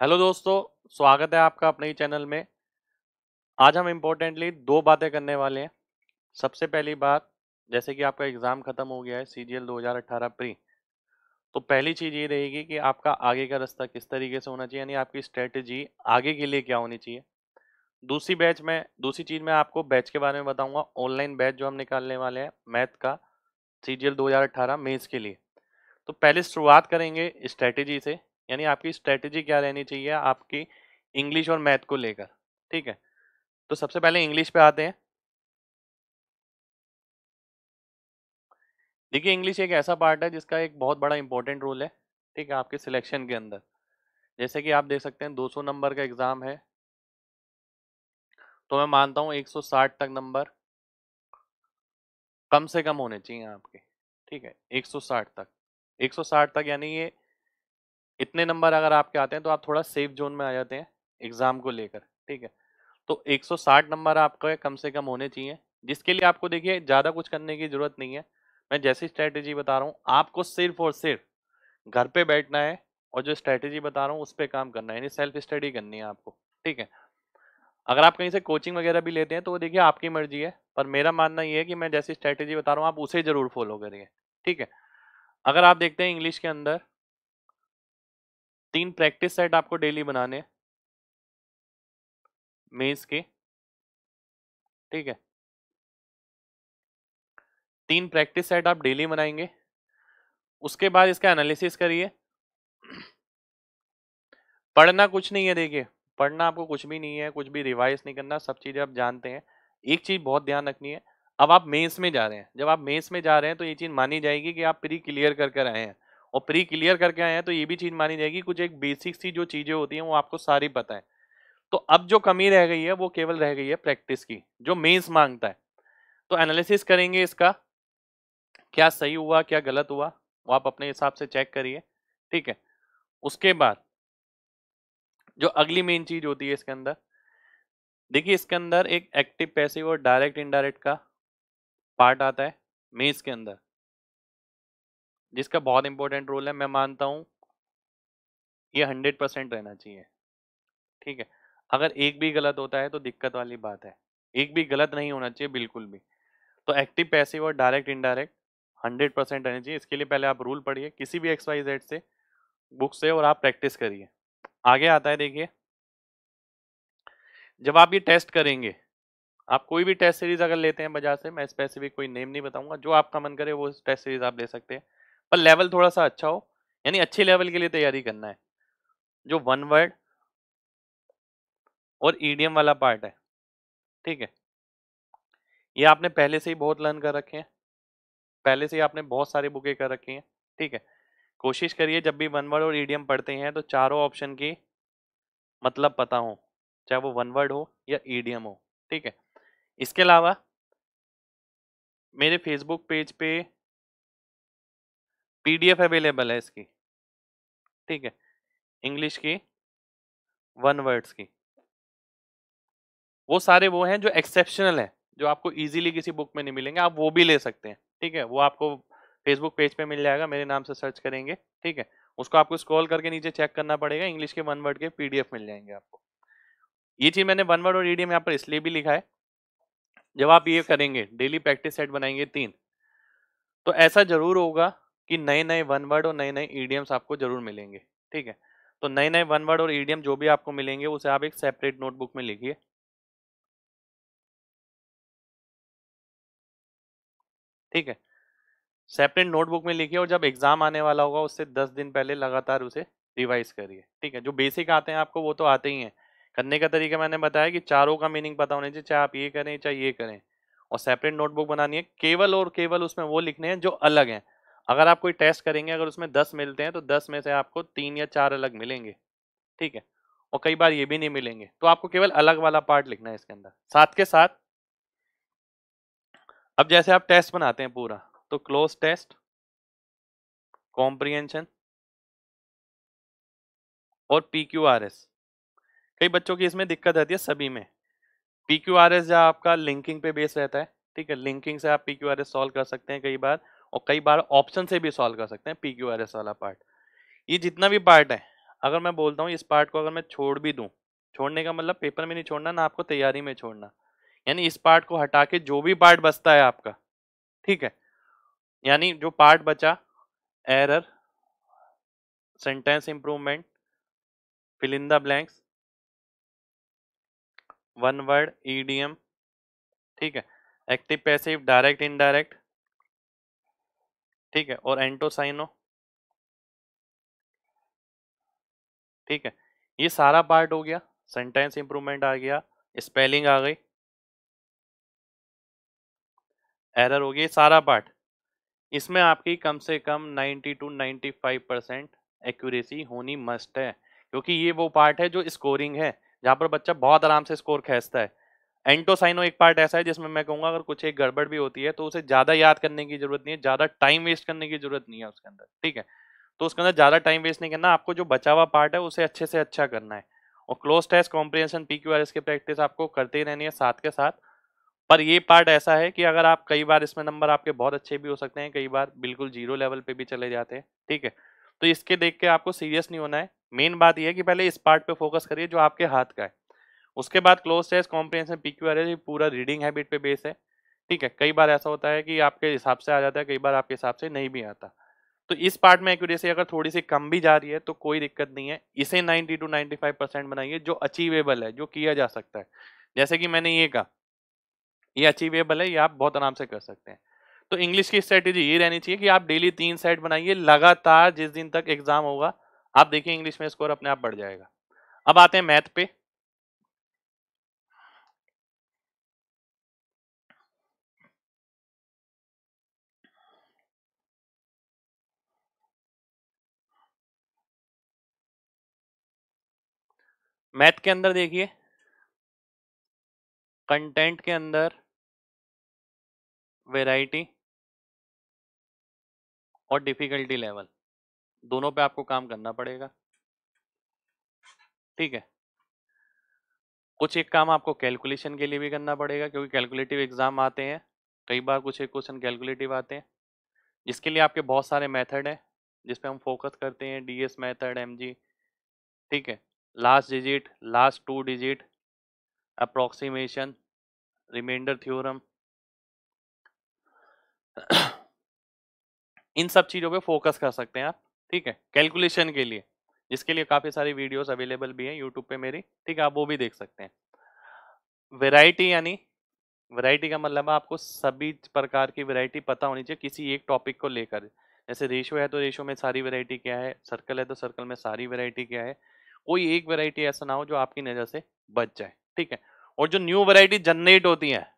Hello दोस्तों, स्वागत है आपका अपने ही चैनल में। आज हम इम्पोर्टेंटली दो बातें करने वाले हैं। सबसे पहली बात, जैसे कि आपका एग्ज़ाम ख़त्म हो गया है सीजीएल 2018 प्री, तो पहली चीज़ ये रहेगी कि आपका आगे का रास्ता किस तरीके से होना चाहिए, यानी आपकी स्ट्रेटजी आगे के लिए क्या होनी चाहिए। दूसरी चीज़ में आपको बैच के बारे में बताऊँगा, ऑनलाइन बैच जो हम निकालने वाले हैं मैथ का सीजीएल 2018 मेंस के लिए। तो पहले शुरुआत करेंगे स्ट्रेटजी से, यानी आपकी स्ट्रेटजी क्या रहनी चाहिए आपकी इंग्लिश और मैथ को लेकर, ठीक है। तो सबसे पहले इंग्लिश पे आते हैं। देखिए, इंग्लिश एक ऐसा पार्ट है जिसका एक बहुत बड़ा इंपॉर्टेंट रोल है, ठीक है, आपके सिलेक्शन के अंदर। जैसे कि आप देख सकते हैं 200 नंबर का एग्ज़ाम है, तो मैं मानता हूँ 160 तक नंबर कम से कम होने चाहिए आपके, ठीक है, 160 तक। यानी ये इतने नंबर अगर आपके आते हैं तो आप थोड़ा सेफ जोन में आ जाते हैं एग्ज़ाम को लेकर, ठीक है। तो 160 नंबर आपके कम से कम होने चाहिए, जिसके लिए आपको देखिए ज़्यादा कुछ करने की ज़रूरत नहीं है। मैं जैसी स्ट्रैटेजी बता रहा हूँ, आपको सिर्फ और सिर्फ घर पे बैठना है और जो स्ट्रैटेजी बता रहा हूँ उस पर काम करना है, यानी सेल्फ स्टडी करनी है आपको, ठीक है। अगर आप कहीं से कोचिंग वगैरह भी लेते हैं तो वो देखिए आपकी मर्जी है, पर मेरा मानना ये है कि मैं जैसी स्ट्रैटेजी बता रहा हूँ आप उसे ज़रूर फॉलो करिए, ठीक है। अगर आप देखते हैं इंग्लिश के अंदर 3 प्रैक्टिस सेट आपको डेली बनाने मेंस के, ठीक है। 3 प्रैक्टिस सेट आप डेली बनाएंगे, उसके बाद इसका एनालिसिस करिए। पढ़ना कुछ नहीं है, देखिए पढ़ना आपको कुछ भी नहीं है, कुछ भी रिवाइज नहीं करना, सब चीज़ें आप जानते हैं। एक चीज़ बहुत ध्यान रखनी है, अब आप मेंस में जा रहे हैं, जब आप मेंस में जा रहे हैं तो ये चीज़ मानी जाएगी कि आप प्री क्लियर कर कर आए हैं, और प्री क्लियर करके आए हैं तो ये भी चीज़ मानी जाएगी कुछ एक बेसिक सी जो चीज़ें होती हैं वो आपको सारी पता है। तो अब जो कमी रह गई है वो केवल रह गई है प्रैक्टिस की, जो मेंस मांगता है। तो एनालिसिस करेंगे इसका, क्या सही हुआ क्या गलत हुआ वो आप अपने हिसाब से चेक करिए, ठीक है। उसके बाद जो अगली मेन चीज़ होती है इसके अंदर, देखिए इसके अंदर एक एक्टिव पैसिव और डायरेक्ट इनडायरेक्ट का पार्ट आता है मेंस के अंदर, जिसका बहुत इंपॉर्टेंट रोल है। मैं मानता हूँ ये 100% रहना चाहिए, ठीक है। अगर एक भी गलत होता है तो दिक्कत वाली बात है, एक भी गलत नहीं होना चाहिए बिल्कुल भी। तो एक्टिव पैसिव और डायरेक्ट इनडायरेक्ट 100% रहना चाहिए। इसके लिए पहले आप रूल पढ़िए किसी भी XYZ से, बुक से, और आप प्रैक्टिस करिए। आगे आता है, देखिए जब आप ये टेस्ट करेंगे, आप कोई भी टेस्ट सीरीज अगर लेते हैं बाजार से, मैं स्पेसिफिक कोई नेम नहीं बताऊँगा, जो आपका मन करे वो टेस्ट सीरीज आप ले सकते हैं, पर लेवल थोड़ा सा अच्छा हो, यानी अच्छे लेवल के लिए तैयारी करना है। जो 1 वर्ड और ईडीएम वाला पार्ट है, ठीक है, ये आपने पहले से ही बहुत लर्न कर रखे हैं, पहले से ही आपने बहुत सारी बुकें कर रखी हैं, ठीक है। कोशिश करिए जब भी 1 वर्ड और ईडीएम पढ़ते हैं तो चारों ऑप्शन की मतलब पता हो, चाहे वो 1 वर्ड हो या ईडीएम हो, ठीक है। इसके अलावा मेरे फेसबुक पेज पे PDF अवेलेबल है इसकी, ठीक है, इंग्लिश की 1 वर्ड्स की। वो सारे वो हैं जो एक्सेप्शनल हैं, जो आपको इजीली किसी बुक में नहीं मिलेंगे, आप वो भी ले सकते हैं, ठीक है। वो आपको फेसबुक पेज पे मिल जाएगा, मेरे नाम से सर्च करेंगे, ठीक है। उसको आपको स्क्रॉल करके नीचे चेक करना पड़ेगा, इंग्लिश के 1 वर्ड के PDF मिल जाएंगे आपको। ये चीज़ मैंने 1 वर्ड और ईडीएम यहाँ पर इसलिए भी लिखा है, जब आप ये करेंगे डेली प्रैक्टिस सेट बनाएंगे 3, तो ऐसा ज़रूर होगा कि नए नए 1 वर्ड और नए नए ईडीएम्स आपको जरूर मिलेंगे, ठीक है। तो नए नए 1 वर्ड और ईडीएम जो भी आपको मिलेंगे उसे आप एक सेपरेट नोटबुक में लिखिए, ठीक है, सेपरेट नोटबुक में लिखिए, और जब एग्जाम आने वाला होगा उससे 10 दिन पहले लगातार उसे रिवाइज करिए, ठीक है। जो बेसिक आते हैं आपको वो तो आते ही हैं, करने का तरीका मैंने बताया कि चारों का मीनिंग पता होना चाहिए, चाहे आप ये करें चाहे ये करें, और सेपरेट नोटबुक बनानी है, केवल और केवल उसमें वो लिखने हैं जो अलग हैं। अगर आप कोई टेस्ट करेंगे, अगर उसमें 10 मिलते हैं तो 10 में से आपको 3 या 4 अलग मिलेंगे, ठीक है, और कई बार ये भी नहीं मिलेंगे, तो आपको केवल अलग वाला पार्ट लिखना है इसके अंदर। साथ के साथ अब जैसे आप टेस्ट बनाते हैं पूरा, तो क्लोज टेस्ट, कॉम्प्रिहेंशन और PQRS। कई बच्चों की इसमें दिक्कत रहती है सभी में। PQRS जो आपका लिंकिंग पे बेस रहता है, ठीक है, लिंकिंग से आप PQRS सॉल्व कर सकते हैं कई बार, और कई बार ऑप्शन से भी सॉल्व कर सकते हैं PQRS वाला पार्ट। ये जितना भी पार्ट है अगर मैं बोलता हूँ इस पार्ट को अगर मैं छोड़ भी दूँ, छोड़ने का मतलब पेपर में नहीं छोड़ना ना आपको तैयारी में छोड़ना, यानी इस पार्ट को हटा के जो भी पार्ट बचता है आपका, ठीक है, यानी जो पार्ट बचा error, sentence improvement, fill in the blanks, one word, EDM, ठीक है, एक्टिव पैसिव, डायरेक्ट इनडायरेक्ट, ठीक है, और एंटोसाइनो, ठीक है, ये सारा पार्ट हो गया, सेंटेंस इंप्रूवमेंट आ गया, स्पेलिंग आ गई, एरर हो गई, सारा पार्ट। इसमें आपकी कम से कम 90 to 95% एक्यूरेसी होनी मस्ट है, क्योंकि ये वो पार्ट है जो स्कोरिंग है, जहाँ पर बच्चा बहुत आराम से स्कोर खेचता है। एंटोसाइनो एक पार्ट ऐसा है जिसमें मैं कहूँगा अगर कुछ एक गड़बड़ भी होती है तो उसे ज़्यादा याद करने की जरूरत नहीं है, ज़्यादा टाइम वेस्ट करने की जरूरत नहीं है उसके अंदर, ठीक है, तो उसके अंदर ज़्यादा टाइम वेस्ट नहीं करना, आपको जो बचा हुआ पार्ट है उसे अच्छे से अच्छा करना है। और क्लोज टेस्ट, कॉम्प्रिहेंशन, PQRS की प्रैक्टिस आपको करते ही रहनी है साथ के साथ। पर ये पार्ट ऐसा है कि अगर आप कई बार इसमें नंबर आपके बहुत अच्छे भी हो सकते हैं, कई बार बिल्कुल जीरो लेवल पे भी चले जाते हैं, ठीक है, तो इसके देख के आपको सीरियस नहीं होना है। मेन बात यह है कि पहले इस पार्ट पे फोकस करिए जो आपके हाथ का है, उसके बाद क्लोज टेस्ट, कॉम्प्रिहेंशन, PQRS पूरा रीडिंग हैबिट पे बेस है, ठीक है। कई बार ऐसा होता है कि आपके हिसाब से आ जाता है, कई बार आपके हिसाब से नहीं भी आता, तो इस पार्ट में एक्यूरेसी अगर थोड़ी सी कम भी जा रही है तो कोई दिक्कत नहीं है, इसे 90 to 95% बनाइए जो अचीवेबल है, जो किया जा सकता है। जैसे कि मैंने ये कहा, ये अचीवेबल है, ये आप बहुत आराम से कर सकते हैं। तो इंग्लिश की स्ट्रेटेजी ये रहनी चाहिए कि आप डेली 3 सेट बनाइए लगातार, जिस दिन तक एग्जाम होगा आप देखिए इंग्लिश में स्कोर अपने आप बढ़ जाएगा। अब आते हैं मैथ पे। मैथ के अंदर देखिए, कंटेंट के अंदर वैरायटी और डिफिकल्टी लेवल दोनों पे आपको काम करना पड़ेगा, ठीक है। कुछ एक काम आपको कैलकुलेशन के लिए भी करना पड़ेगा, क्योंकि कैलकुलेटिव एग्जाम आते हैं, कई बार कुछ एक क्वेश्चन कैलकुलेटिव आते हैं, जिसके लिए आपके बहुत सारे मेथड हैं जिस पे हम फोकस करते हैं, DS मेथड, MG, ठीक है, last digit, last 2 digit, approximation, remainder theorem, इन सब चीज़ों पे फोकस कर सकते हैं आप, ठीक है, कैलकुलेशन के लिए, जिसके लिए काफ़ी सारी वीडियोस अवेलेबल भी हैं यूट्यूब पे मेरी, ठीक है, आप वो भी देख सकते हैं। वैरायटी, यानी वैरायटी का मतलब आपको सभी प्रकार की वैरायटी पता होनी चाहिए किसी एक टॉपिक को लेकर। जैसे रेशो है तो रेशो में सारी वैरायटी क्या है, सर्कल है तो सर्कल में सारी वैरायटी क्या है, कोई एक वैरायटी ऐसा ना हो जो आपकी नज़र से बच जाए, ठीक है। और जो न्यू वैरायटी जनरेट होती है,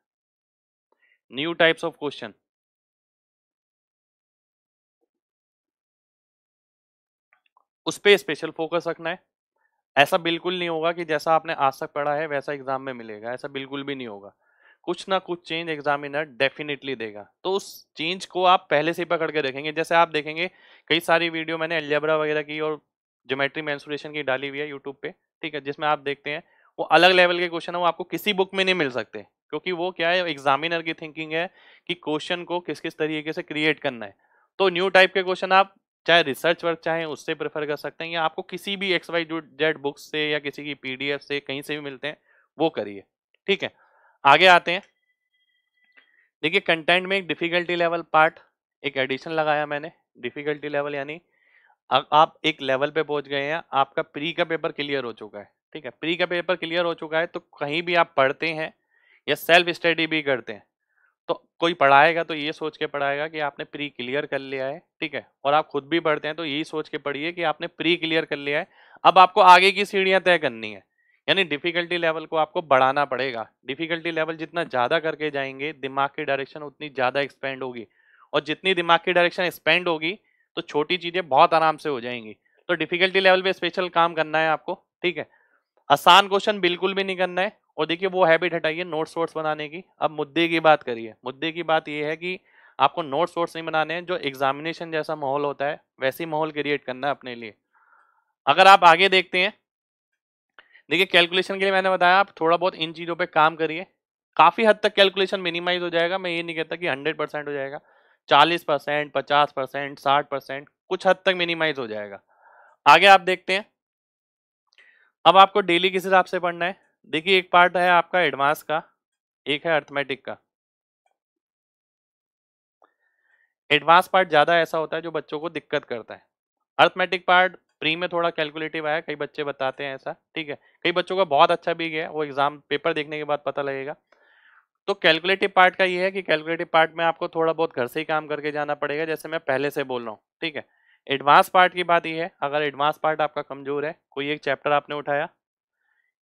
न्यू टाइप्स ऑफ क्वेश्चन, उस पे स्पेशल फोकस रखना है। ऐसा बिल्कुल नहीं होगा कि जैसा आपने आज तक पढ़ा है वैसा एग्जाम में मिलेगा, ऐसा बिल्कुल भी नहीं होगा, कुछ ना कुछ चेंज एग्जामिनर डेफिनेटली देगा, तो उस चेंज को आप पहले से ही पकड़ के रखेंगे। जैसे आप देखेंगे कई सारी वीडियो मैंने अलजेब्रा वगैरह की और ज्योमेट्री मेंसुरेशन की डाली हुई है यूट्यूब पे, ठीक है, जिसमें आप देखते हैं वो अलग लेवल के क्वेश्चन है, वो आपको किसी बुक में नहीं मिल सकते, क्योंकि वो क्या है, एग्जामिनर की थिंकिंग है कि क्वेश्चन को किस किस तरीके से क्रिएट करना है। तो न्यू टाइप के क्वेश्चन आप चाहे रिसर्च वर्क चाहे उससे प्रेफर कर सकते हैं, या आपको किसी भी XYZ बुक्स से या किसी की PDF से कहीं से भी मिलते हैं वो करिए, ठीक है। आगे आते हैं, देखिए कंटेंट में एक डिफिकल्टी लेवल पार्ट, एक एडिशन लगाया मैंने, डिफिकल्टी लेवल यानी आप एक लेवल पे पहुंच गए हैं, आपका प्री का पेपर क्लियर हो चुका है, ठीक है, प्री का पेपर क्लियर हो चुका है, तो कहीं भी आप पढ़ते हैं या सेल्फ स्टडी भी करते हैं तो कोई पढ़ाएगा तो ये सोच के पढ़ाएगा कि आपने प्री क्लियर कर लिया है, ठीक है, और आप खुद भी पढ़ते हैं तो यही सोच के पढ़िए कि आपने प्री क्लियर कर लिया है, अब आपको आगे की सीढ़ियां तय करनी है, यानी डिफिकल्टी लेवल को आपको बढ़ाना पड़ेगा। डिफिकल्टी लेवल जितना ज़्यादा करके जाएंगे, दिमाग की डायरेक्शन उतनी ज़्यादा एक्सपेंड होगी, और जितनी दिमाग की डायरेक्शन एक्सपेंड होगी तो छोटी चीज़ें बहुत आराम से हो जाएंगी। तो डिफिकल्टी लेवल पे स्पेशल काम करना है आपको, ठीक है। आसान क्वेश्चन बिल्कुल भी नहीं करना है, और देखिए वो हैबिट हटाइए नोट्स वोट्स बनाने की। अब मुद्दे की बात करिए, मुद्दे की बात ये है कि आपको नोट्स वोट्स नहीं बनाने हैं, जो एग्जामिनेशन जैसा माहौल होता है वैसे माहौल क्रिएट करना है अपने लिए। अगर आप आगे देखते हैं, देखिए कैलकुलेशन के लिए मैंने बताया, आप थोड़ा बहुत इन चीज़ों पर काम करिए, काफ़ी हद तक कैलकुलेशन मिनिमाइज हो जाएगा। मैं ये नहीं कहता कि 100% हो जाएगा, 40%, 50%, 60% कुछ हद तक मिनिमाइज हो जाएगा। आगे आप देखते हैं अब आपको डेली किस हिसाब से पढ़ना है, देखिए एक पार्ट है आपका एडवांस का, एक है अर्थमेटिक का। एडवांस पार्ट ज्यादा ऐसा होता है जो बच्चों को दिक्कत करता है, अर्थमेटिक पार्ट प्री में थोड़ा कैलकुलेटिव आया, कई बच्चे बताते हैं ऐसा, ठीक है, कई बच्चों का बहुत अच्छा भी गया, वो एग्जाम पेपर देखने के बाद पता लगेगा। तो कैलकुलेटिव पार्ट का ये है कि कैलकुलेटिव पार्ट में आपको थोड़ा बहुत घर से ही काम करके जाना पड़ेगा, जैसे मैं पहले से बोल रहा हूँ, ठीक है। एडवांस पार्ट की बात ये है, अगर एडवांस पार्ट आपका कमजोर है, कोई एक चैप्टर आपने उठाया,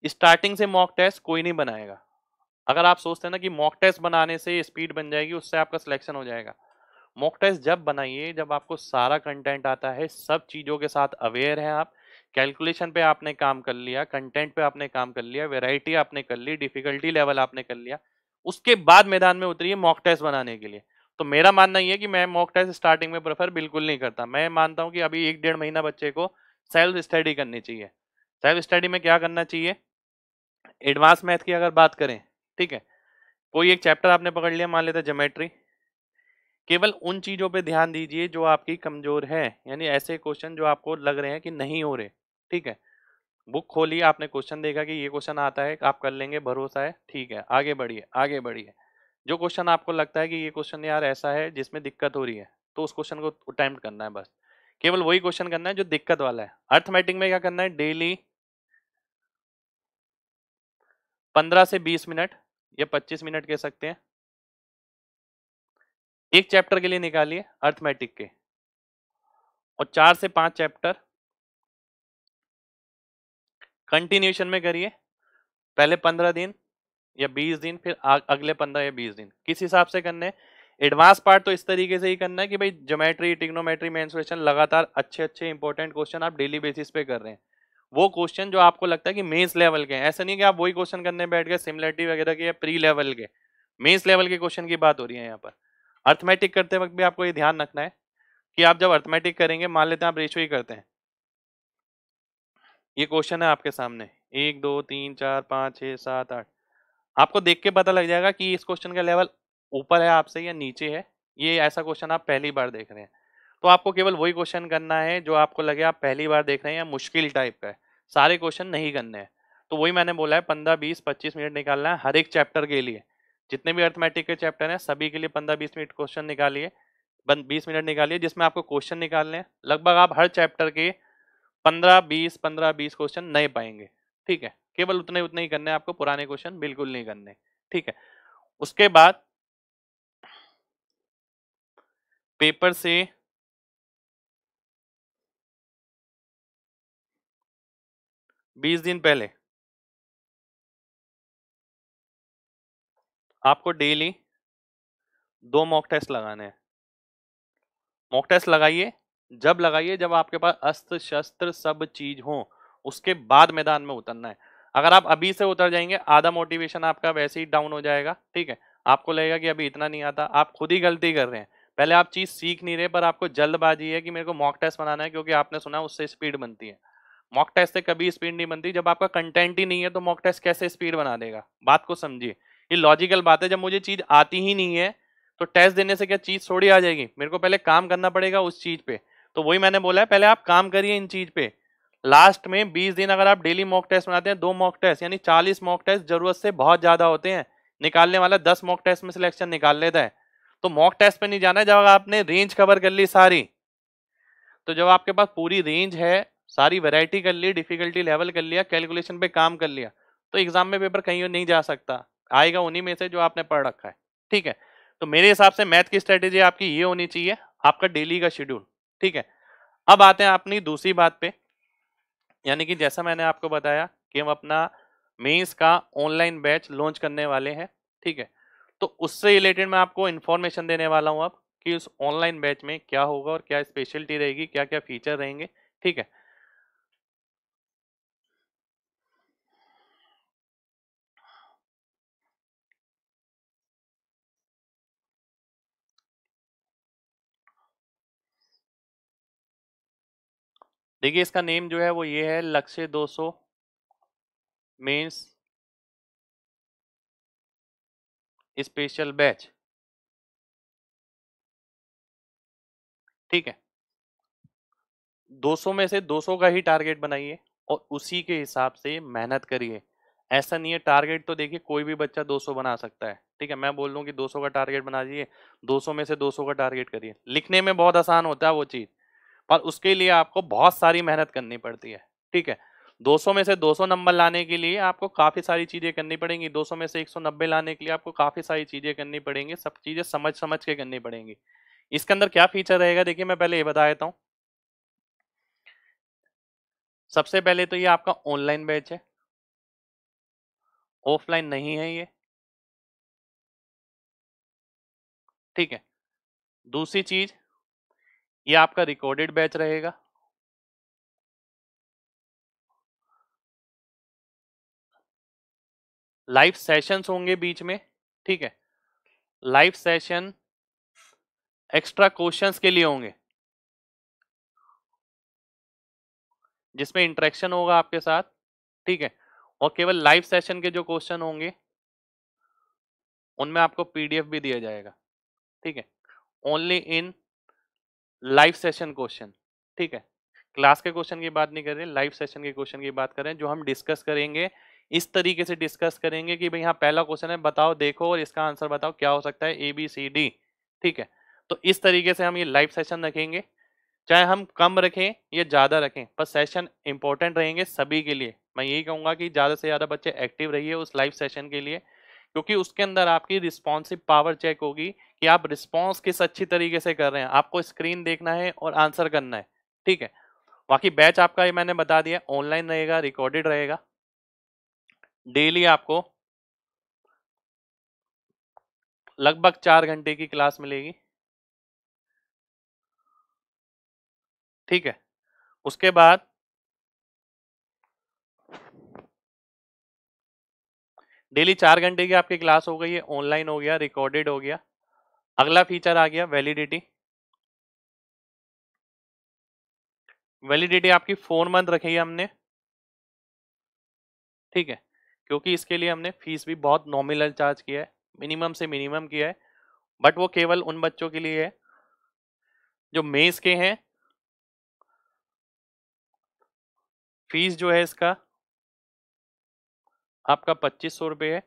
स्टार्टिंग से मॉक टेस्ट कोई नहीं बनाएगा। अगर आप सोचते हैं ना कि मॉक टेस्ट बनाने से स्पीड बन जाएगी, उससे आपका सिलेक्शन हो जाएगा, मॉक टेस्ट जब बनाइए जब आपको सारा कंटेंट आता है, सब चीज़ों के साथ अवेयर हैं आप, कैलकुलेशन पे आपने काम कर लिया, कंटेंट पे आपने काम कर लिया, वैरायटी आपने कर ली, डिफिकल्टी लेवल आपने कर लिया, उसके बाद मैदान में उतरिए मॉक टेस्ट बनाने के लिए। तो मेरा मानना ये है कि मैं मॉक टेस्ट स्टार्टिंग में प्रेफर बिल्कुल नहीं करता। मैं मानता हूँ कि अभी एक डेढ़ महीना बच्चे को सेल्फ स्टडी करनी चाहिए। सेल्फ स्टडी में क्या करना चाहिए, एडवांस मैथ की अगर बात करें, ठीक है, कोई एक चैप्टर आपने पकड़ लिया, मान लेते ज्योमेट्री, केवल उन चीज़ों पे ध्यान दीजिए जो आपकी कमज़ोर है, यानी ऐसे क्वेश्चन जो आपको लग रहे हैं कि नहीं हो रहे, ठीक है। बुक खोली आपने, क्वेश्चन देखा कि ये क्वेश्चन आता है, आप कर लेंगे, भरोसा है, ठीक है, आगे बढ़िए, आगे बढ़िए। जो क्वेश्चन आपको लगता है कि ये क्वेश्चन यार ऐसा है जिसमें दिक्कत हो रही है, तो उस क्वेश्चन को अटैम्प्ट करना है, बस केवल वही क्वेश्चन करना है जो दिक्कत वाला है। अर्थमेटिक में क्या करना है, डेली 15 से 20 मिनट या 25 मिनट कह सकते हैं, एक चैप्टर के लिए निकालिए अर्थमेटिक के, और 4 से 5 चैप्टर कंटिन्यूशन में करिए, पहले 15 दिन या 20 दिन, फिर अगले 15 या 20 दिन, किस हिसाब से करने हैं। एडवांस पार्ट तो इस तरीके से ही करना है कि भाई ज्योमेट्री, ट्रिग्नोमेट्री, मेंसुरेशन, लगातार अच्छे अच्छे इंपॉर्टेंट क्वेश्चन आप डेली बेसिस पे कर रहे हैं, वो क्वेश्चन जो आपको लगता है कि मेंस लेवल के हैं। ऐसा नहीं कि आप वही क्वेश्चन करने बैठ गए सिमिलरिटी वगैरह के या प्री लेवल के, मेंस लेवल के क्वेश्चन की बात हो रही है यहाँ पर। अर्थमेटिक करते वक्त भी आपको ये ध्यान रखना है कि आप जब अर्थमेटिक करेंगे, मान लेते हैं आप रेशियो ही करते हैं, ये क्वेश्चन है आपके सामने 1 2 3 4 5 6 7 8, आपको देख के पता लग जाएगा कि इस क्वेश्चन का लेवल ऊपर है आपसे या नीचे है, ये ऐसा क्वेश्चन आप पहली बार देख रहे हैं। तो आपको केवल वही क्वेश्चन करना है जो आपको लगे आप पहली बार देख रहे हैं या मुश्किल टाइप का है, सारे क्वेश्चन नहीं करने हैं। तो वही मैंने बोला है 15 20 25 मिनट निकालना है हर एक चैप्टर के लिए, जितने भी अर्थमेटिक के चैप्टर हैं सभी के लिए 15 20 मिनट क्वेश्चन निकालिए, 20 मिनट निकालिए, जिसमें आपको क्वेश्चन निकालने हैं। लगभग आप हर चैप्टर के 15 20 क्वेश्चन नए पाएंगे, ठीक है, केवल उतने ही करने हैं आपको, पुराने क्वेश्चन बिल्कुल नहीं करने, ठीक है। उसके बाद पेपर से पहले 20 दिन आपको डेली 2 मॉक टेस्ट लगाने हैं। मॉक टेस्ट लगाइए जब आपके पास अस्त्र शस्त्र सब चीज हो, उसके बाद मैदान में उतरना है। अगर आप अभी से उतर जाएंगे, आधा मोटिवेशन आपका वैसे ही डाउन हो जाएगा, ठीक है, आपको लगेगा कि अभी इतना नहीं आता, आप खुद ही गलती कर रहे हैं, पहले आप चीज़ सीख नहीं रहे, पर आपको जल्दबाजी है कि मेरे को मॉक टेस्ट बनाना है, क्योंकि आपने सुना उससे स्पीड बनती है। मॉक टेस्ट से कभी स्पीड नहीं बनती, जब आपका कंटेंट ही नहीं है तो मॉक टेस्ट कैसे स्पीड बना देगा। बात को समझिए, ये लॉजिकल बात है, जब मुझे चीज़ आती ही नहीं है तो टेस्ट देने से क्या चीज़ थोड़ी आ जाएगी, मेरे को पहले काम करना पड़ेगा उस चीज़ पे। तो वही मैंने बोला है, पहले आप काम करिए इन चीज़ पे। लास्ट में 20 दिन अगर आप डेली मॉक टेस्ट बनाते हैं, 2 मॉक टेस्ट यानी 40 मॉक टेस्ट जरूरत से बहुत ज़्यादा होते हैं, निकालने वाला 10 मॉक टेस्ट में सिलेक्शन निकाल लेता है। तो मॉक टेस्ट पे नहीं जाना है, जब आपने रेंज कवर कर ली सारी, तो जब आपके पास पूरी रेंज है, सारी वेराइटी कर ली, डिफिकल्टी लेवल कर लिया, कैलकुलेशन पे काम कर लिया, तो एग्जाम में पेपर कहीं नहीं जा सकता, आएगा उन्हीं में से जो आपने पढ़ रखा है, ठीक है। तो मेरे हिसाब से मैथ की स्ट्रेटेजी आपकी ये होनी चाहिए, आपका डेली का शेड्यूल, ठीक है। अब आते हैं अपनी दूसरी बात पे, यानी कि जैसा मैंने आपको बताया कि हम अपना मेंस का ऑनलाइन बैच लॉन्च करने वाले हैं, ठीक है, तो उससे रिलेटेड मैं आपको इन्फॉर्मेशन देने वाला हूं अब कि उस ऑनलाइन बैच में क्या होगा और क्या स्पेशलिटी रहेगी, क्या क्या फीचर रहेंगे, ठीक है। देखिए इसका नेम जो है वो ये है, लक्ष्य 200 मेंस स्पेशल बैच, ठीक है। 200 में से 200 का ही टारगेट बनाइए, और उसी के हिसाब से मेहनत करिए। ऐसा नहीं है टारगेट, तो देखिए कोई भी बच्चा 200 बना सकता है, ठीक है, मैं बोल लूँ कि 200 का टारगेट बना दीजिए, 200 में से 200 का टारगेट करिए। लिखने में बहुत आसान होता है वो चीज़, पर उसके लिए आपको बहुत सारी मेहनत करनी पड़ती है, ठीक है। 200 में से 200 नंबर लाने के लिए आपको काफ़ी सारी चीज़ें करनी पड़ेंगी, 200 में से 190 लाने के लिए आपको काफ़ी सारी चीज़ें करनी पड़ेंगी, सब चीज़ें समझ समझ के करनी पड़ेंगी। इसके अंदर क्या फीचर रहेगा, देखिए मैं पहले ये बता देता हूँ। सबसे पहले तो ये आपका ऑनलाइन बैच है, ऑफलाइन नहीं है ये, ठीक है। दूसरी चीज, ये आपका रिकॉर्डेड बैच रहेगा, लाइव सेशंस होंगे बीच में, ठीक है। लाइव सेशन एक्स्ट्रा क्वेश्चंस के लिए होंगे जिसमें इंटरेक्शन होगा आपके साथ, ठीक है। और केवल लाइव सेशन के जो क्वेश्चन होंगे उनमें आपको पीडीएफ भी दिया जाएगा, ठीक है। Only in live session question, ठीक है। क्लास के क्वेश्चन की बात नहीं कर रहे, लाइव सेशन के क्वेश्चन की बात कर रहे हैं, जो हम डिस्कस करेंगे इस तरीके से डिस्कस करेंगे कि भाई यहाँ पहला क्वेश्चन है, बताओ, देखो और इसका आंसर बताओ क्या हो सकता है, ABCD, ठीक है। तो इस तरीके से हम ये लाइव सेशन रखेंगे, चाहे हम कम रखें या ज़्यादा रखें, पर सेशन इंपॉर्टेंट रहेंगे सभी के लिए। मैं यही कहूँगा कि ज़्यादा से ज़्यादा बच्चे एक्टिव रहिए उस लाइव सेशन के लिए, क्योंकि उसके अंदर आपकी रिस्पॉन्सिव पावर चेक होगी कि आप रिस्पॉन्स किस अच्छी तरीके से कर रहे हैं। आपको स्क्रीन देखना है और आंसर करना है, ठीक है। बाकी बैच आपका ये मैंने बता दिया, ऑनलाइन रहेगा, रिकॉर्डेड रहेगा, डेली आपको लगभग 4 घंटे की क्लास मिलेगी, ठीक है। उसके बाद डेली 4 घंटे की आपकी क्लास हो गई है, ऑनलाइन हो गया, रिकॉर्डेड हो गया। अगला फीचर आ गया वैलिडिटी। वैलिडिटी आपकी 4 मंथ रखी है हमने, ठीक है, क्योंकि इसके लिए हमने फीस भी बहुत नॉमिनल चार्ज किया है, मिनिमम से मिनिमम किया है, बट वो केवल उन बच्चों के लिए है जो मेंस के हैं। फीस जो है इसका आपका 2500 रुपये है,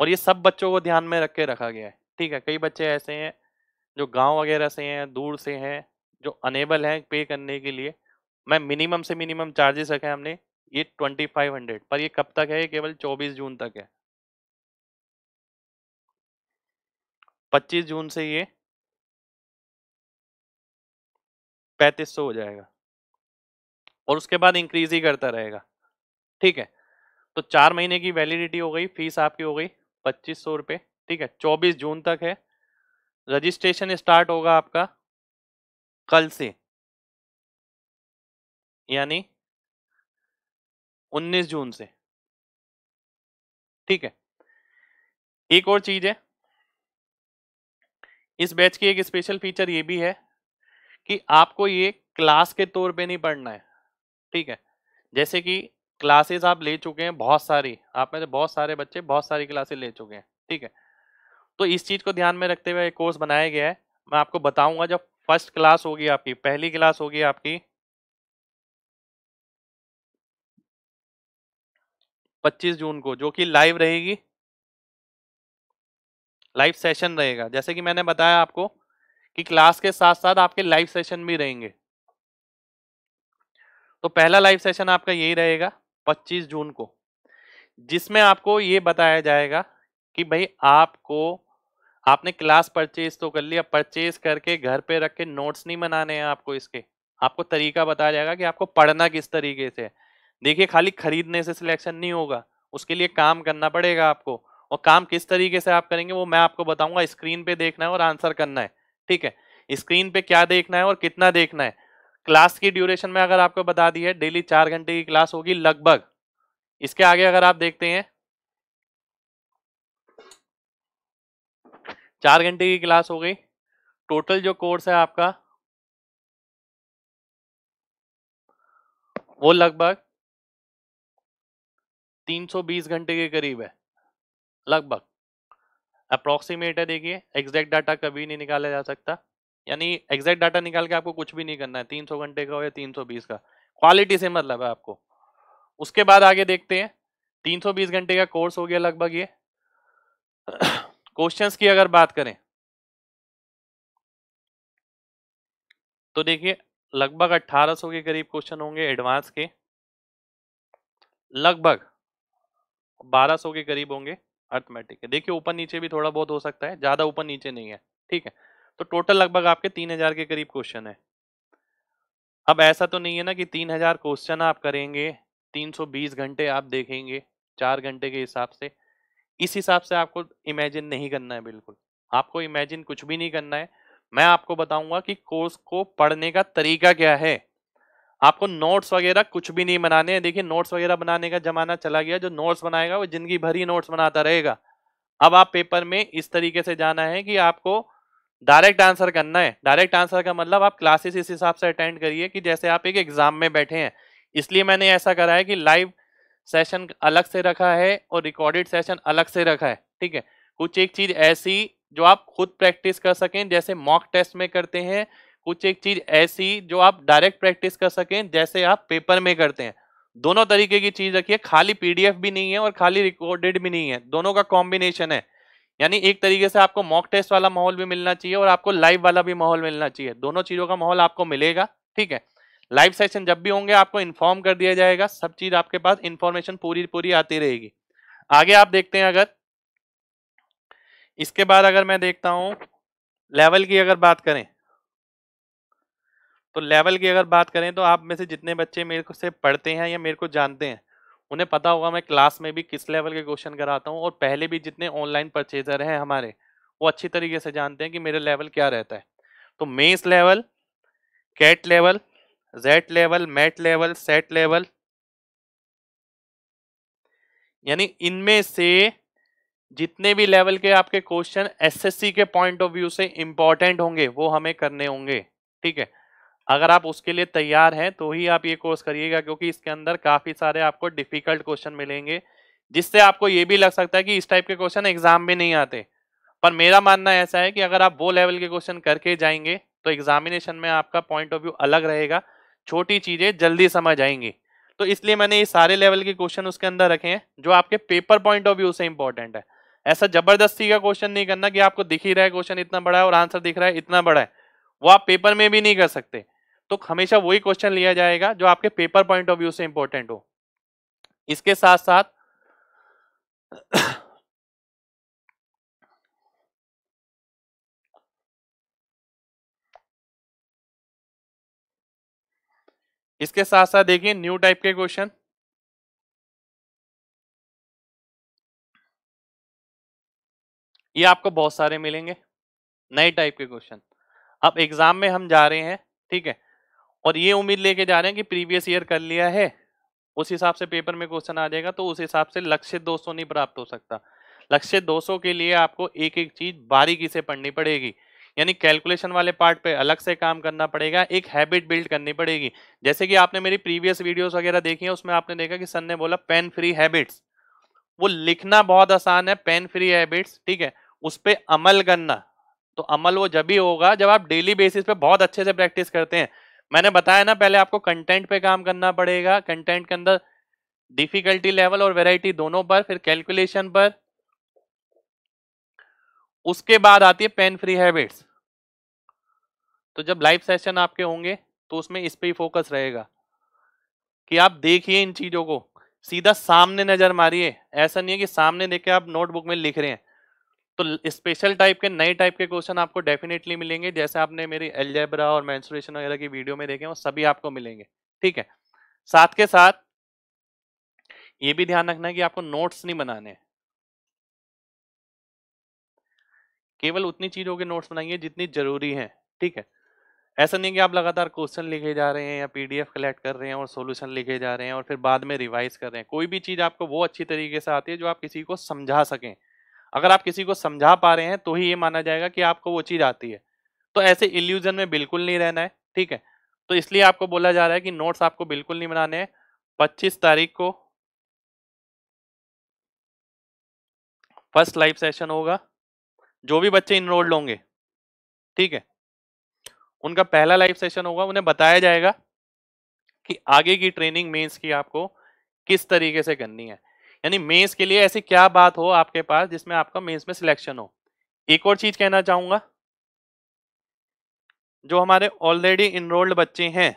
और ये सब बच्चों को ध्यान में रख के रखा गया है, ठीक है। कई बच्चे ऐसे हैं जो गांव वगैरह से हैं, दूर से हैं, जो अनेबल हैं पे करने के लिए। मैं मिनिमम से मिनिमम चार्जेस रखे हमने, ये 2500, पर ये कब तक है, केवल 24 जून तक है। 25 जून से ये 3500 हो जाएगा, और उसके बाद इंक्रीज ही करता रहेगा, ठीक है। तो 4 महीने की वैलिडिटी हो गई, फीस आपकी हो गई 2500 रुपये, ठीक है, 24 जून तक है। रजिस्ट्रेशन स्टार्ट होगा आपका कल से, यानी 19 जून से, ठीक है। एक और चीज है इस बैच की, एक स्पेशल फीचर ये भी है कि आपको ये क्लास के तौर पे नहीं पढ़ना है, ठीक है। जैसे कि क्लासेस आप ले चुके हैं बहुत सारी, आप में से बहुत सारे बच्चे बहुत सारी क्लासेस ले चुके हैं, ठीक है। तो इस चीज़ को ध्यान में रखते हुए एक कोर्स बनाया गया है। मैं आपको बताऊंगा जब फर्स्ट क्लास होगी आपकी, पहली क्लास होगी आपकी 25 जून को, जो कि लाइव रहेगी, लाइव सेशन रहेगा। जैसे कि मैंने बताया आपको कि क्लास के साथ साथ आपके लाइव सेशन भी रहेंगे, तो पहला लाइव सेशन आपका यही रहेगा 25 जून को, जिसमें आपको ये बताया जाएगा कि भाई आपको, आपने क्लास परचेज तो कर लिया, परचेज करके घर पे रख के नोट्स नहीं बनाने हैं आपको इसके, आपको तरीका बताया जाएगा कि आपको पढ़ना किस तरीके से। देखिए खाली खरीदने से सिलेक्शन नहीं होगा, उसके लिए काम करना पड़ेगा आपको, और काम किस तरीके से आप करेंगे वो मैं आपको बताऊंगा। स्क्रीन पे देखना है और आंसर करना है, ठीक है। स्क्रीन पे क्या देखना है और कितना देखना है। क्लास की ड्यूरेशन में अगर आपको बता दी है, डेली 4 घंटे की क्लास होगी लगभग। इसके आगे अगर आप देखते हैं, 4 घंटे की क्लास हो गई। टोटल जो कोर्स है आपका वो लगभग 320 घंटे के करीब है, लगभग अप्रोक्सीमेट है। देखिए एग्जैक्ट डाटा कभी नहीं निकाला जा सकता, यानी एग्जैक्ट डाटा निकाल के आपको कुछ भी नहीं करना है। 300 घंटे का हो या 320 का, क्वालिटी से मतलब है आपको। उसके बाद आगे देखते हैं 320 घंटे का कोर्स हो गया लगभग ये। क्वेश्चंस की अगर बात करें तो देखिए लगभग 1800 के करीब क्वेश्चन होंगे एडवांस के, लगभग 1200 के करीब होंगे अर्थमेटिक के। देखिए ऊपर नीचे भी थोड़ा बहुत हो सकता है, ज्यादा ऊपर नीचे नहीं है, ठीक है। तो टोटल लगभग आपके 3000 के करीब क्वेश्चन है। अब ऐसा तो नहीं है ना कि 3000 क्वेश्चन आप करेंगे, 320 घंटे आप देखेंगे 4 घंटे के हिसाब से। इस हिसाब से आपको इमेजिन नहीं करना है, बिल्कुल आपको इमेजिन कुछ भी नहीं करना है। मैं आपको बताऊंगा कि कोर्स को पढ़ने का तरीका क्या है। आपको नोट्स वगैरह कुछ भी नहीं बनाने हैं। देखिए नोट्स वगैरह बनाने का जमाना चला गया, जो नोट्स बनाएगा वो जिंदगी भर ही नोट्स बनाता रहेगा। अब आप पेपर में इस तरीके से जाना है कि आपको डायरेक्ट आंसर करना है। डायरेक्ट आंसर का मतलब आप क्लासेस इस हिसाब से अटेंड करिए कि जैसे आप एक एग्जाम में बैठे हैं। इसलिए मैंने ऐसा करा है कि लाइव सेशन अलग से रखा है और रिकॉर्डेड सेशन अलग से रखा है, ठीक है। कुछ एक चीज़ ऐसी जो आप खुद प्रैक्टिस कर सकें जैसे मॉक टेस्ट में करते हैं, कुछ एक चीज़ ऐसी जो आप डायरेक्ट प्रैक्टिस कर सकें जैसे आप पेपर में करते हैं। दोनों तरीके की चीज़ रखिए, खाली पीडीएफ भी नहीं है और खाली रिकॉर्डेड भी नहीं है, दोनों का कॉम्बिनेशन है। यानी एक तरीके से आपको मॉक टेस्ट वाला माहौल भी मिलना चाहिए और आपको लाइव वाला भी माहौल मिलना चाहिए, दोनों चीज़ों का माहौल आपको मिलेगा, ठीक है। लाइव सेशन जब भी होंगे आपको इन्फॉर्म कर दिया जाएगा, सब चीज़ आपके पास इन्फॉर्मेशन पूरी पूरी आती रहेगी। आगे आप देखते हैं, अगर इसके बाद अगर मैं देखता हूं लेवल की अगर बात करें तो आप में से जितने बच्चे मेरे को से पढ़ते हैं या मेरे को जानते हैं उन्हें पता होगा मैं क्लास में भी किस लेवल के क्वेश्चन कराता हूं। और पहले भी जितने ऑनलाइन परचेजर हैं हमारे वो अच्छी तरीके से जानते हैं कि मेरा लेवल क्या रहता है। तो mains level, CAT level, JET level, MAT level, SET level, यानी इनमें से जितने भी लेवल के आपके क्वेश्चन एसएससी के पॉइंट ऑफ व्यू से इम्पॉर्टेंट होंगे वो हमें करने होंगे, ठीक है। अगर आप उसके लिए तैयार हैं तो ही आप ये कोर्स करिएगा, क्योंकि इसके अंदर काफ़ी सारे आपको डिफिकल्ट क्वेश्चन मिलेंगे जिससे आपको ये भी लग सकता है कि इस टाइप के क्वेश्चन एग्जाम में नहीं आते। पर मेरा मानना ऐसा है कि अगर आप वो लेवल के क्वेश्चन करके जाएंगे तो एग्जामिनेशन में आपका पॉइंट ऑफ व्यू अलग रहेगा, छोटी चीज़ें जल्दी समझ आएंगी। तो इसलिए मैंने ये सारे लेवल के क्वेश्चन उसके अंदर रखे हैं जो आपके पेपर पॉइंट ऑफ व्यू से इंपॉर्टेंट है। ऐसा जबरदस्ती का क्वेश्चन नहीं करना कि आपको दिख ही रहा है क्वेश्चन इतना बड़ा है और आंसर दिख रहा है इतना बड़ा है, वो आप पेपर में भी नहीं कर सकते। तो हमेशा वही क्वेश्चन लिया जाएगा जो आपके पेपर पॉइंट ऑफ व्यू से इंपॉर्टेंट हो। इसके साथ साथ देखिए न्यू टाइप के क्वेश्चन, ये आपको बहुत सारे मिलेंगे नए टाइप के क्वेश्चन। अब एग्जाम में हम जा रहे हैं, ठीक है, और ये उम्मीद लेके जा रहे हैं कि प्रीवियस ईयर कर लिया है, उस हिसाब से पेपर में क्वेश्चन आ जाएगा। तो उस हिसाब से लक्ष्य 200 नहीं प्राप्त हो सकता। लक्ष्य 200 के लिए आपको एक एक चीज बारीकी से पढ़नी पड़ेगी, यानी कैलकुलेशन वाले पार्ट पे अलग से काम करना पड़ेगा, एक हैबिट बिल्ड करनी पड़ेगी। जैसे कि आपने मेरी प्रीवियस वीडियोस वगैरह देखी है, उसमें आपने देखा कि सर ने बोला पेन फ्री हैबिट्स, वो लिखना बहुत आसान है पेन फ्री हैबिट्स, ठीक है, उस पर अमल करना। तो अमल वो जब भी होगा जब आप डेली बेसिस पे बहुत अच्छे से प्रैक्टिस करते हैं। मैंने बताया ना पहले आपको कंटेंट पे काम करना पड़ेगा, कंटेंट के अंदर डिफिकल्टी लेवल और वैरायटी दोनों पर, फिर कैलकुलेशन पर, उसके बाद आती है पेन फ्री हैबिट्स। तो जब लाइव सेशन आपके होंगे तो उसमें इस पर ही फोकस रहेगा कि आप देखिए इन चीज़ों को, सीधा सामने नज़र मारिए। ऐसा नहीं है कि सामने देख के आप नोटबुक में लिख रहे हैं। तो स्पेशल टाइप के नए टाइप के क्वेश्चन आपको डेफिनेटली मिलेंगे, जैसे आपने मेरी अलजेब्रा और मेंस्ट्रुएशन वगैरह की वीडियो में देखे वो सभी आपको मिलेंगे, ठीक है। साथ के साथ ये भी ध्यान रखना है कि आपको नोट्स नहीं बनाने, केवल उतनी चीज़ों के नोट्स बनाइए जितनी जरूरी हैं, ठीक है। ऐसा नहीं कि आप लगातार क्वेश्चन लिखे जा रहे हैं या पीडीएफ कलेक्ट कर रहे हैं और सॉल्यूशन लिखे जा रहे हैं और फिर बाद में रिवाइज कर रहे हैं। कोई भी चीज़ आपको वो अच्छी तरीके से आती है जो आप किसी को समझा सकें। अगर आप किसी को समझा पा रहे हैं तो ही ये माना जाएगा कि आपको वो चीज़ आती है। तो ऐसे इल्यूजन में बिल्कुल नहीं रहना है, ठीक है। तो इसलिए आपको बोला जा रहा है कि नोट्स आपको बिल्कुल नहीं बनाने हैं। 25 तारीख को फर्स्ट लाइव सेशन होगा, जो भी बच्चे इनरोल्ड होंगे, ठीक है, उनका पहला लाइव सेशन होगा। उन्हें बताया जाएगा कि आगे की ट्रेनिंग मेंस की आपको किस तरीके से करनी है, यानी मेंस के लिए ऐसी क्या बात हो आपके पास जिसमें आपका मेंस में सिलेक्शन हो। एक और चीज कहना चाहूंगा, जो हमारे ऑलरेडी इनरोल्ड बच्चे हैं,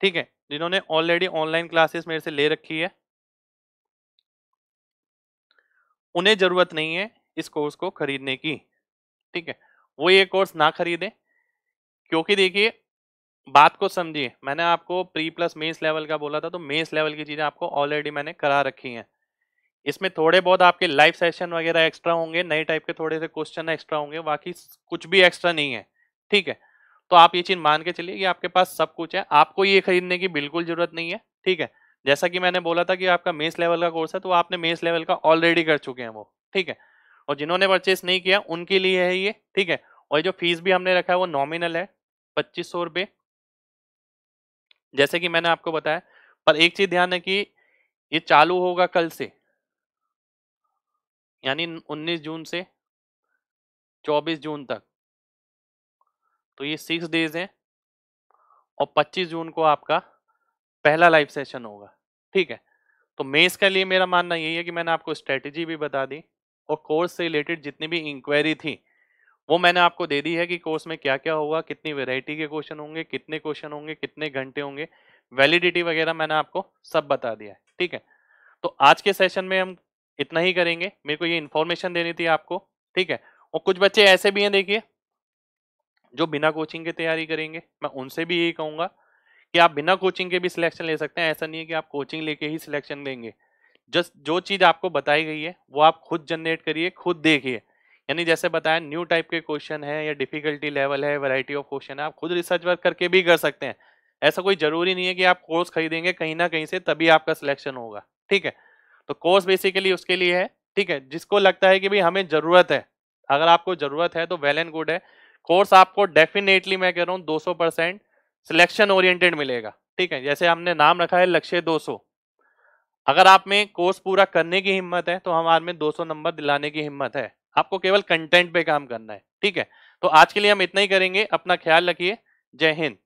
ठीक है, जिन्होंने ऑलरेडी ऑनलाइन क्लासेस मेरे से ले रखी है, उन्हें जरूरत नहीं है इस कोर्स को खरीदने की, ठीक है। वो ये कोर्स ना खरीदें, क्योंकि देखिए बात को समझिए, मैंने आपको प्री प्लस मेंस लेवल का बोला था, तो मेंस लेवल की चीजें आपको ऑलरेडी मैंने करा रखी हैं। इसमें थोड़े बहुत आपके लाइव सेशन वगैरह एक्स्ट्रा होंगे, नए टाइप के थोड़े से क्वेश्चन एक्स्ट्रा होंगे, बाकी कुछ भी एक्स्ट्रा नहीं है, ठीक है। तो आप ये चीज मान के चलिए कि आपके पास सब कुछ है, आपको ये खरीदने की बिल्कुल जरूरत नहीं है, ठीक है। जैसा कि मैंने बोला था कि आपका मेंस लेवल का कोर्स है, तो आपने मेंस लेवल का ऑलरेडी कर चुके हैं वो, ठीक है। और जिन्होंने परचेस नहीं किया उनके लिए है ये, ठीक है। और जो फीस भी हमने रखा है वो नॉमिनल है, 2500 रुपये, जैसे कि मैंने आपको बताया। पर एक चीज ध्यान है कि ये चालू होगा कल से, यानी 19 जून से 24 जून तक, तो ये 6 डेज हैं, और 25 जून को आपका पहला लाइव सेशन होगा, ठीक है। तो मेंस के लिए मेरा मानना यही है कि मैंने आपको स्ट्रेटजी भी बता दी, और कोर्स से रिलेटेड जितनी भी इंक्वायरी थी वो मैंने आपको दे दी है कि कोर्स में क्या क्या होगा, कितनी वैरायटी के क्वेश्चन होंगे, कितने घंटे होंगे, वैलिडिटी वगैरह मैंने आपको सब बता दिया है, ठीक है। तो आज के सेशन में हम इतना ही करेंगे, मेरे को ये इन्फॉर्मेशन देनी थी आपको, ठीक है। और कुछ बच्चे ऐसे भी हैं देखिए जो बिना कोचिंग के तैयारी करेंगे, मैं उनसे भी यही कहूँगा कि आप बिना कोचिंग के भी सिलेक्शन ले सकते हैं, ऐसा नहीं है कि आप कोचिंग लेके ही सिलेक्शन लेंगे। जस्ट जो चीज़ आपको बताई गई है वो आप खुद जनरेट करिए, खुद देखिए, यानी जैसे बताया न्यू टाइप के क्वेश्चन है, या डिफिकल्टी लेवल है, वैरायटी ऑफ क्वेश्चन है, आप खुद रिसर्च वर्क करके भी कर सकते हैं। ऐसा कोई जरूरी नहीं है कि आप कोर्स खरीदेंगे कहीं ना कहीं से तभी आपका सिलेक्शन होगा, ठीक है। तो कोर्स बेसिकली उसके लिए है, ठीक है, जिसको लगता है कि भाई हमें ज़रूरत है, अगर आपको ज़रूरत है तो वेल एंड गुड है। कोर्स आपको डेफिनेटली मैं कह रहा हूँ 200% सिलेक्शन ओरिएंटेड मिलेगा, ठीक है। जैसे हमने नाम रखा है लक्ष्य 200, अगर आप में कोर्स पूरा करने की हिम्मत है तो हमारे में 200 नंबर दिलाने की हिम्मत है, आपको केवल कंटेंट पे काम करना है, ठीक है। तो आज के लिए हम इतना ही करेंगे, अपना ख्याल रखिए, जय हिंद।